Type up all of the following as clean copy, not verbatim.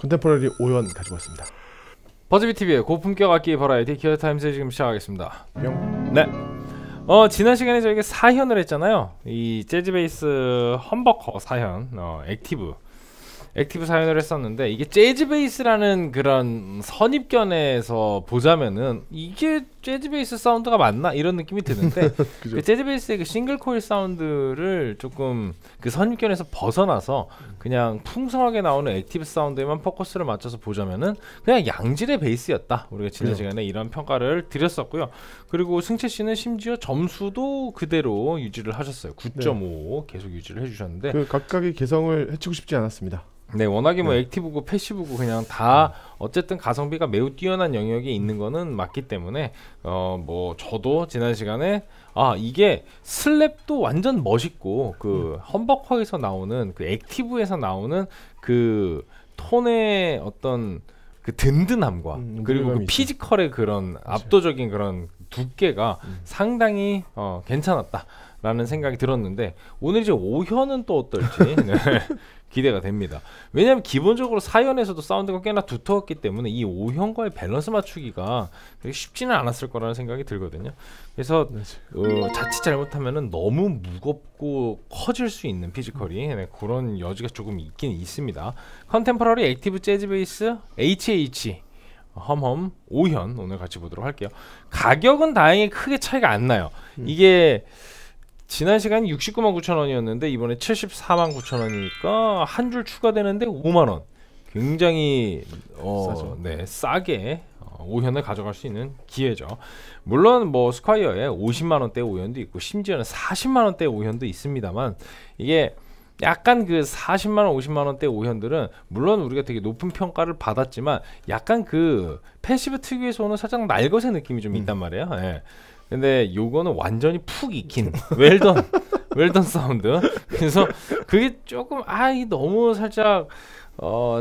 컨템포러리 5연 가지고 왔습니다. 버즈비 TV의 고품격 악기 버라이티 기어 타임즈 지금 시작하겠습니다. 네. 지난 시간에 저희가 4현을 했잖아요. 이 재즈 베이스 험버커 4현, 액티브 4현을 했었는데, 이게 재즈 베이스라는 그런 선입견에서 보자면은 이게 재즈 베이스 사운드가 맞나 이런 느낌이 드는데 그 재즈 베이스의 그 싱글 코일 사운드를 조금 그 선입견에서 벗어나서 그냥 풍성하게 나오는 액티브 사운드에만 포커스를 맞춰서 보자면은 그냥 양질의 베이스였다. 우리가 지난 시간에 이런 평가를 드렸었고요. 그리고 승채 씨는 심지어 점수도 그대로 유지를 하셨어요. 9.5 계속 유지를 해주셨는데 그 각각의 개성을 해치고 싶지 않았습니다. 네, 워낙에 뭐 액티브고 패시브고 그냥 다 어쨌든 가성비가 매우 뛰어난 영역이 있는 거는 맞기 때문에 뭐 저도 지난 시간에 아 이게 슬랩도 완전 멋있고 그 험버커에서 나오는 그 액티브에서 나오는 그 톤의 어떤 그 든든함과 그리고 그 피지컬의 그런 압도적인 그런 두께가 상당히 괜찮았다 라는 생각이 들었는데, 오늘 이제 5현은 또 어떨지 기대가 됩니다. 왜냐면 기본적으로 4현에서도 사운드가 꽤나 두터웠기 때문에 이 5현과의 밸런스 맞추기가 쉽지는 않았을 거라는 생각이 들거든요. 그래서 자칫 잘못하면은 너무 무겁고 커질 수 있는 피지컬이 그런 여지가 조금 있긴 있습니다. 컨템포러리 액티브 재즈 베이스 HH 험험 5현 오늘 같이 보도록 할게요. 가격은 다행히 크게 차이가 안 나요. 이게 지난 시간 699,900원이었는데 이번에 749,000원이니까 한 줄 추가되는데 5만원. 굉장히 네, 싸게 5현을 가져갈 수 있는 기회죠. 물론 뭐 스콰이어에 50만원대 5현도 있고 심지어는 40만원대 5현도 있습니다만, 이게 약간 그 40만원 50만원대 5현들은 물론 우리가 되게 높은 평가를 받았지만 약간 그 패시브 특유에서 오는 살짝 날것의 느낌이 좀 있단 말이에요. 예. 근데 요거는 완전히 푹 익힌 웰던 사운드. 그래서 그게 조금 이 너무 살짝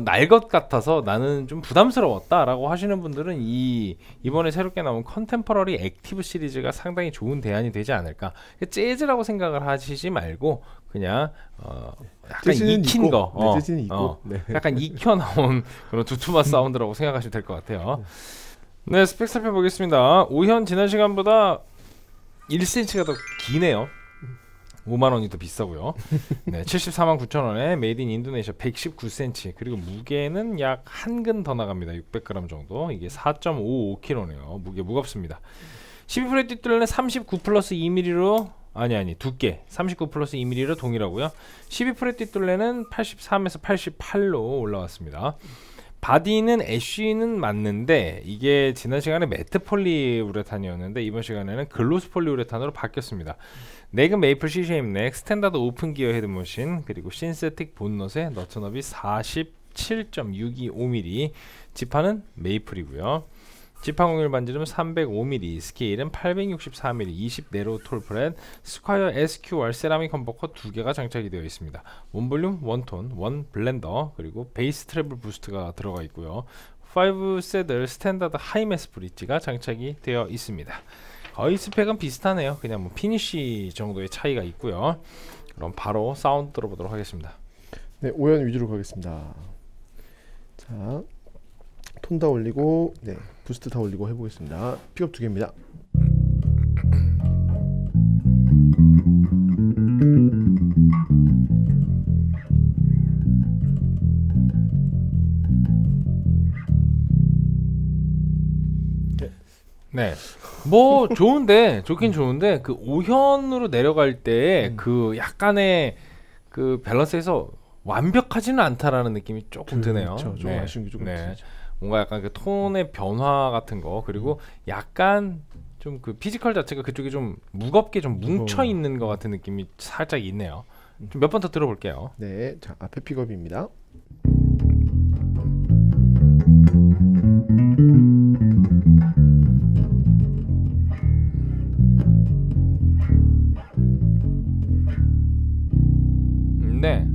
날 것 같아서 나는 좀 부담스러웠다 라고 하시는 분들은 이번에 새롭게 나온 컨템포러리 액티브 시리즈가 상당히 좋은 대안이 되지 않을까. 재즈라고 생각을 하시지 말고 그냥 약간 익힌 있고. 거 네, 재즈는 있고. 약간 익혀 나온 그런 두툼한 사운드라고 생각하시면 될 것 같아요. 네, 스펙 살펴보겠습니다. 5현 지난 시간보다 1cm가 더 기네요. 5만원이 더 비싸고요. 네, 749,000원에 메이드 인 인도네시아 119cm, 그리고 무게는 약 한 근 더 나갑니다. 600g 정도. 이게 4.55kg네요 무게 무겁습니다. 12프렛 뒷둘레는 39+2mm로 아니 두께 39+2mm로 동일하고요. 12프렛 뒷둘레는 83에서 88로 올라왔습니다. 바디는 애쉬는 맞는데 이게 지난 시간에 매트 폴리우레탄이었는데 이번 시간에는 글로스 폴리우레탄으로 바뀌었습니다. 넥은 메이플 C쉐입넥, 스탠다드 오픈 기어 헤드머신, 그리고 신세틱 본넛의 너트너비 47.625mm, 지판은 메이플이고요. 지판공률 반지름 305mm, 스케일은 864mm, 20네로 톨프렛, 스콰이어 SQR 세라믹 험버커 2개가 장착이 되어 있습니다. 원볼륨, 원톤, 원블렌더, 그리고 베이스 트래블 부스트가 들어가 있고요. 5세들 스탠다드 하이매스 브릿지가 장착이 되어 있습니다. 거의 스펙은 비슷하네요. 그냥 뭐 피니쉬 정도의 차이가 있고요. 그럼 바로 사운드 들어보도록 하겠습니다. 네, 5연 위주로 가겠습니다. 자, 톤 다 올리고 부스트 다 올리고 해보겠습니다. 픽업 2개입니다. 네, 뭐 좋은데 좋긴 좋은데 그 5현으로 내려갈 때 그 약간의 그 밸런스에서 완벽하지는 않다라는 느낌이 조금 드네요. 그렇죠. 좀 아쉬운 게 조금 있죠. 뭔가 약간 그 톤의 변화 같은 거, 그리고 약간 좀 그 피지컬 자체가 그쪽이 좀 무겁게 좀 뭉쳐 있는 것 같은 느낌이 살짝 있네요. 좀 몇 번 더 들어볼게요. 네, 자, 앞에 픽업입니다. 네.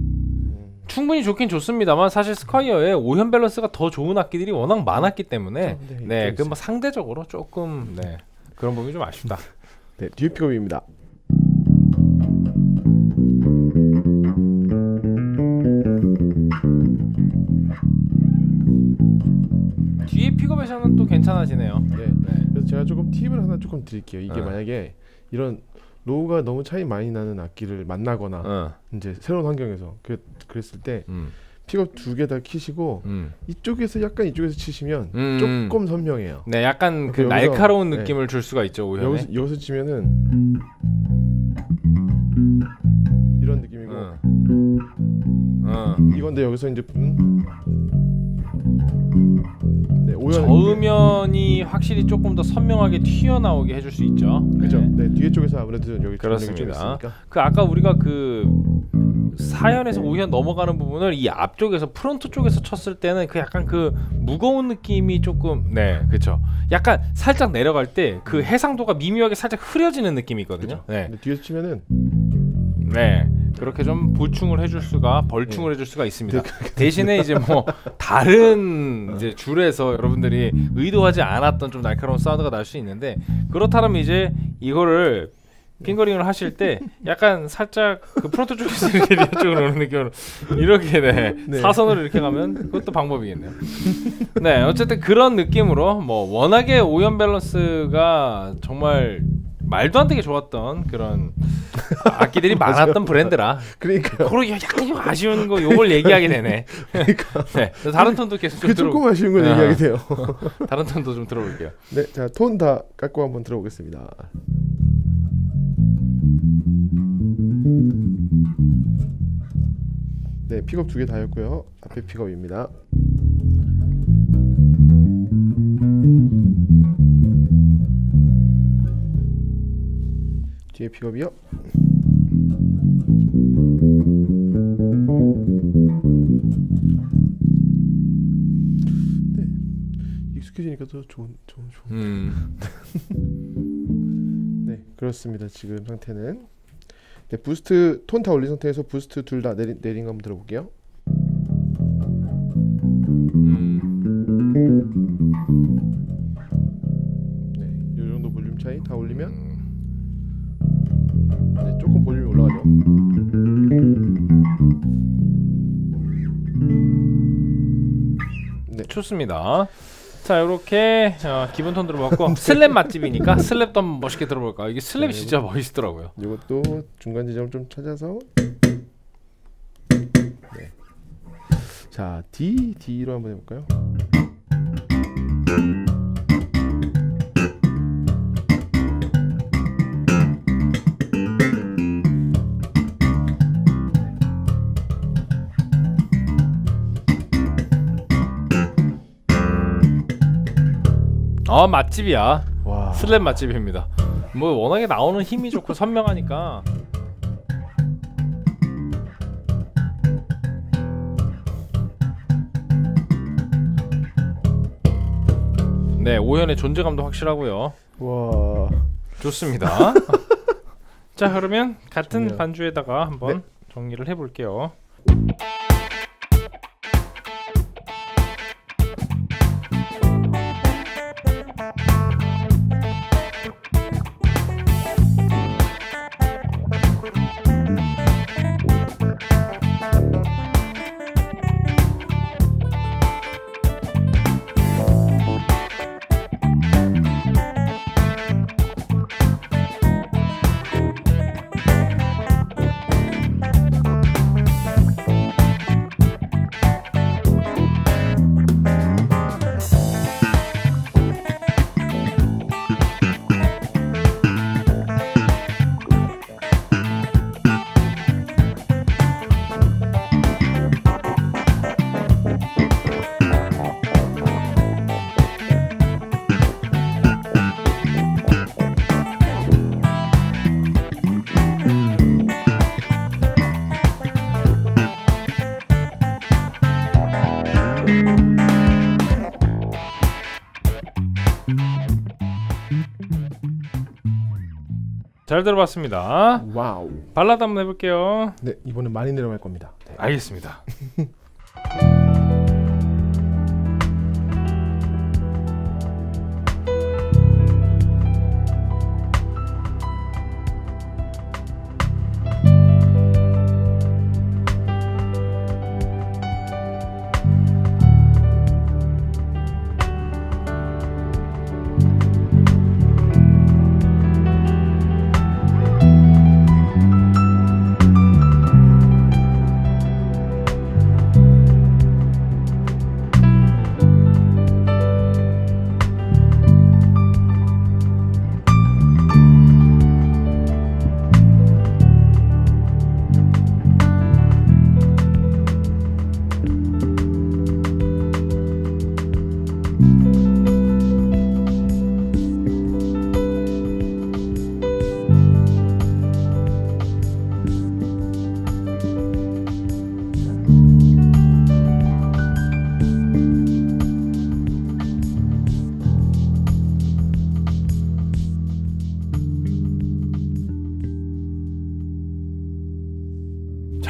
충분히 좋긴 좋습니다만 사실 스콰이어의 5현 밸런스가 더 좋은 악기들이 워낙 많았기 때문에 네, 그 뭐 상대적으로 조금 그런 부분이 좀 아쉽다. 네, 뒤에 픽업입니다. 픽업에서는 또 괜찮아지네요. 네. 네. 그래서 제가 조금 팁을 하나 조금 드릴게요. 이게 만약에 이런 로우가 너무 차이 많이 나는 악기를 만나거나 이제 새로운 환경에서 그랬을 때 픽업 두 개 다 키시고 이쪽에서 약간 이쪽에서 치시면 조금 선명해요. 네, 약간 그 여기서, 날카로운 느낌을 줄 수가 있죠. 오현에 여기서 치면은 이런 느낌이고 이건데 여기서 이제 네, 저음면이 확실히 조금 더 선명하게 튀어나오게 해줄 수 있죠. 그죠? 네, 뒤에 쪽에서 아무래도 여기 그렇습니다. 그 아까 우리가 그 4현에서 5현 넘어가는 부분을 이 앞쪽에서 프론트 쪽에서 쳤을 때는 그 약간 그 무거운 느낌이 조금 네, 그렇죠. 약간 살짝 내려갈 때 그 해상도가 미묘하게 살짝 흐려지는 느낌이 있거든요. 그쵸? 네. 근데 뒤에서 치면은 네. 그렇게 좀 보충을 해줄 수가 벌충을 해줄 수가 있습니다. 대신에 이제 뭐 다른 이제 줄에서 여러분들이 의도하지 않았던 좀 날카로운 사운드가 날 수 있는데 그렇다면 이제 이거를 핑거링을 하실 때 약간 살짝 그 프론트 쪽에서 이렇게 이쪽으로 오는 느낌으로 이렇게 네. 사선으로 이렇게 가면 그것도 방법이겠네요. 네, 어쨌든 그런 느낌으로 뭐 워낙에 오연 밸런스가 정말 말도 안 되게 좋았던 그런 악기들이 많았던 브랜드라 그러니까 그러 약간 좀 아쉬운 거 요걸 얘기하게 되네. 그러니까 네, 다른 톤도 계속 좀 조금 아쉬운 거 얘기하게 돼요. 다른 톤도 좀 들어볼게요. 네, 자 톤 다 깎고 한번 들어보겠습니다. 네, 픽업 두 개 다였고요. 앞에 픽업입니다. 뒤에 픽업이요. 네, 익숙해지니까 더 좋은. 네, 그렇습니다. 지금 상태는 네, 부스트 톤 다 올린 상태에서 부스트 둘 다 내린 거 한번 들어볼게요. 네, 요 정도 볼륨 차이 다 올리면. 네, 조금 볼륨이 올라가죠. 네, 좋습니다. 자, 이렇게 기본 톤 들어봤고 슬랩 맛집이니까 슬랩도 한번 멋있게 들어볼까. 이게 슬랩이 네, 진짜 멋있더라고요. 이것도 중간 지점을 좀 찾아서 네. 자, D로 한번 해볼까요? 아, 맛집이야. 와. 슬랩 맛집입니다. 뭐 워낙에 나오는 힘이 좋고 선명하니까. 네, 오현의 존재감도 확실하고요. 와, 좋습니다. 자, 그러면 같은 좋네요. 반주에다가 한번 정리를 해볼게요. 잘 들어봤습니다. 와우. 발라드 한번 해볼게요. 네, 이번엔 많이 내려갈 겁니다. 네. 알겠습니다.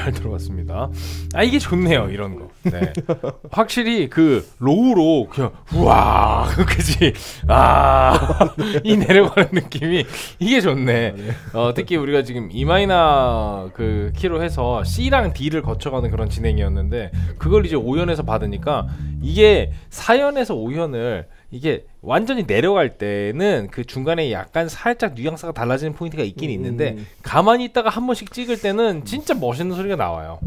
잘 들어봤습니다. 아 이게 좋네요 이런 거. 네. 확실히 그 로우로 그냥 우와 그지 이 내려가는 느낌이 이게 좋네. 특히 우리가 지금 E 마이너 그 키로 해서 C랑 D를 거쳐가는 그런 진행이었는데 그걸 이제 5연에서 받으니까 이게 4연에서 5연을 이게 완전히 내려갈 때는 그 중간에 약간 살짝 뉘앙스가 달라지는 포인트가 있긴 있는데 가만히 있다가 한 번씩 찍을 때는 진짜 멋있는 소리가 나와요.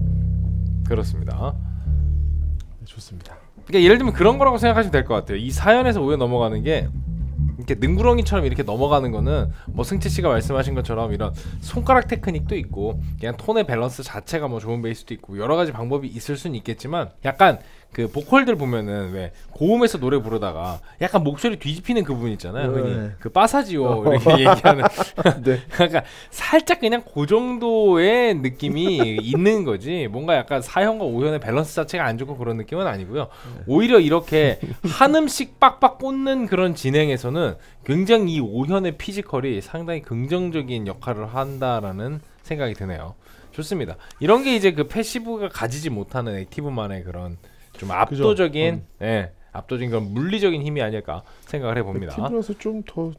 그렇습니다. 좋습니다. 그러니까 예를 들면 그런 거라고 생각하시면 될 것 같아요. 이 4연에서 5연 넘어가는 게 이렇게 능구렁이처럼 이렇게 넘어가는 거는 뭐 승채씨가 말씀하신 것처럼 이런 손가락 테크닉도 있고 그냥 톤의 밸런스 자체가 뭐 좋은 베이스도 있고 여러가지 방법이 있을 수는 있겠지만 약간 그 보컬들 보면은 왜 고음에서 노래 부르다가 약간 목소리 뒤집히는 그 부분 있잖아요. 네. 흔히 그 빠사지오 이렇게 얘기하는 네. 약간 살짝 그냥 그 정도의 느낌이 있는 거지 뭔가 약간 4현과 5현의 밸런스 자체가 안 좋고 그런 느낌은 아니고요. 네. 오히려 이렇게 한 음씩 빡빡 꽂는 그런 진행에서는 굉장히 이 5현의 피지컬이 상당히 긍정적인 역할을 한다라는 생각이 드네요. 좋습니다. 이런 게 이제 그 패시브가 가지지 못하는 액티브만의 그런 좀 압도적인, 예, 압도적인 그런 물리적인 힘이 아닐까 생각을 해봅니다. 액티브라서 좀 더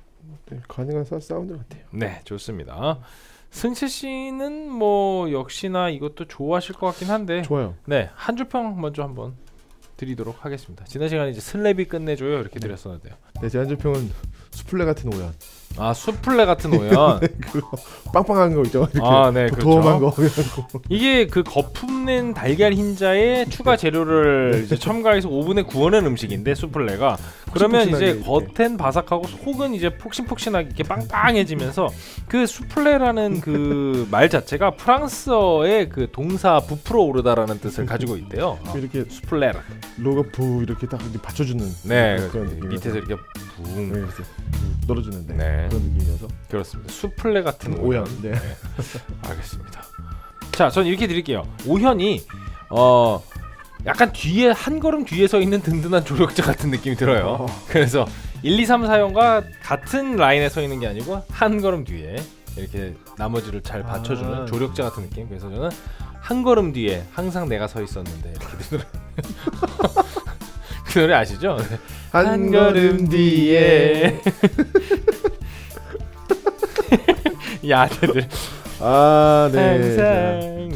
네, 가능한 사운드 같아요. 네, 좋습니다. 승채 씨는 뭐 역시나 이것도 좋아하실 것 같긴 한데, 좋아요. 네, 한 줄평 먼저 한번 드리도록 하겠습니다. 지난 시간에 이제 슬랩이 끝내줘요 이렇게 드렸었는데요. 네, 제 한 줄평은 수플레 같은 오연. 아 수플레 같은 오연. 네, 그거 빵빵한 거 있죠. 아, 네, 도톰한 그렇죠. 거. 이게 그 거품낸 달걀 흰자에 추가 재료를 네. 이제 첨가해서 오븐에 구워낸 음식인데 수플레가 그러면 이제 겉엔 바삭하고 속은 이제 폭신폭신하게 이렇게 빵빵해지면서 그 수플레라는 그 말 자체가 프랑스어의 그 동사 부풀어 오르다라는 뜻을 가지고 있대요. 이렇게 수플레. 로가 부 이렇게 딱 받쳐주는. 네, 그런 밑에서 이렇게 붕. 네, 떨어지는데 네. 그런 느낌이어서 그렇습니다. 수플레 같은 오현. 네. 네. 알겠습니다. 자, 전 이렇게 드릴게요. 오현이 약간 뒤에 한 걸음 뒤에 서 있는 든든한 조력자 같은 느낌이 들어요. 그래서 1, 2, 3, 4형과 같은 라인에 서 있는 게 아니고 한 걸음 뒤에 이렇게 나머지를 잘 받쳐주는 조력자 같은 느낌. 그래서 저는 한 걸음 뒤에 항상 내가 서 있었는데 이렇게 그 노래 아시죠? 네. 한 걸음 뒤에 이 아재들 아 네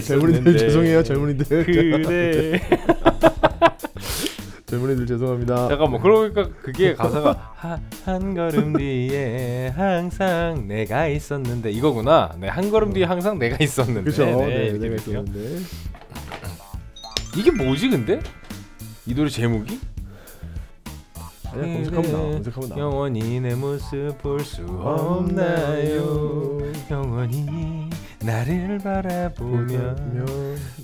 젊은이들 죄송해요 젊은이들 그래 젊은이들 죄송합니다. 잠깐 뭐 그러니까 그게 가사가 한 걸음 뒤에 항상 내가 있었는데 이거구나. 네 한 걸음 뒤에 항상 내가 있었는데 그렇죠. 네, 네, 내가 있었는데 이게 뭐지 근데? 이 노래 제목이? 아니야 검색하면 나와. 검색하면 나와. 영원히 내 모습 볼 수 없나요? 영원히 나를 바라보면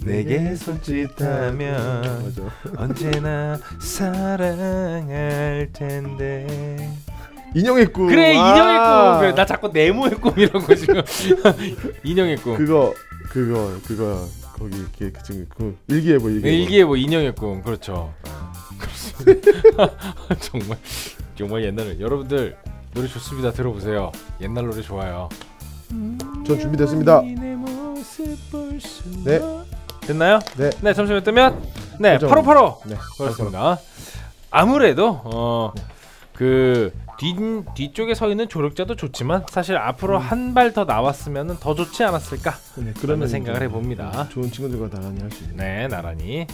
내게 손짓하면 언제나 사랑할 텐데. 인형의 꿈. 그래 인형의 꿈. 그래, 나 자꾸 네모의 꿈이라고 지금. 인형의 꿈. 그거. 거기 이렇게 지금 그 일기예보 일기예보 인형의 꿈 그렇죠. 정말 옛날에 여러분들 노래 좋습니다. 들어보세요. 옛날 노래 좋아요. 전 준비됐습니다. 네 됐나요? 네, 네 잠시만 뜨면 네 바로 네 그렇습니다. 아무래도 그 뒤쪽에 서 있는 조력자도 좋지만 사실 앞으로 한 발 더 나왔으면 더 좋지 않았을까 네, 그런 생각을 해봅니다. 좋은 친구들과 나란히 할 수 있는 네 나란히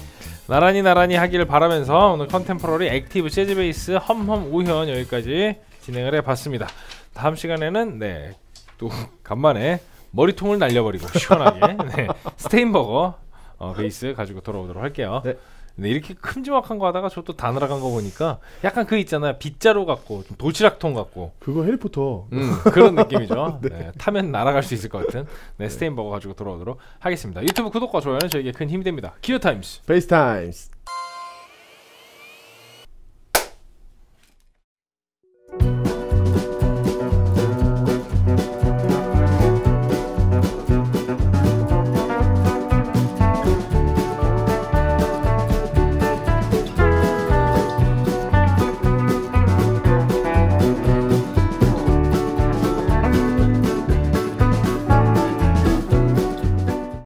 하기를 바라면서 오늘 컨템포러리 액티브 재즈 베이스 험험 5현 여기까지 진행을 해봤습니다. 다음 시간에는 네 또 간만에 머리통을 날려버리고 시원하게 네, 스테인버거 베이스 가지고 돌아오도록 할게요. 네. 네, 이렇게 큼지막한 거 하다가 저 또 다 날아간 거 보니까 약간 그 있잖아요 빗자루 같고 좀 도시락통 같고 그거 해리포터 그런 느낌이죠. 네. 네, 타면 날아갈 수 있을 것 같은 네, 스테인버거 가지고 돌아오도록 하겠습니다. 유튜브 구독과 좋아요는 저에게 큰 힘이 됩니다. 기어 타임스 베이스 타임스.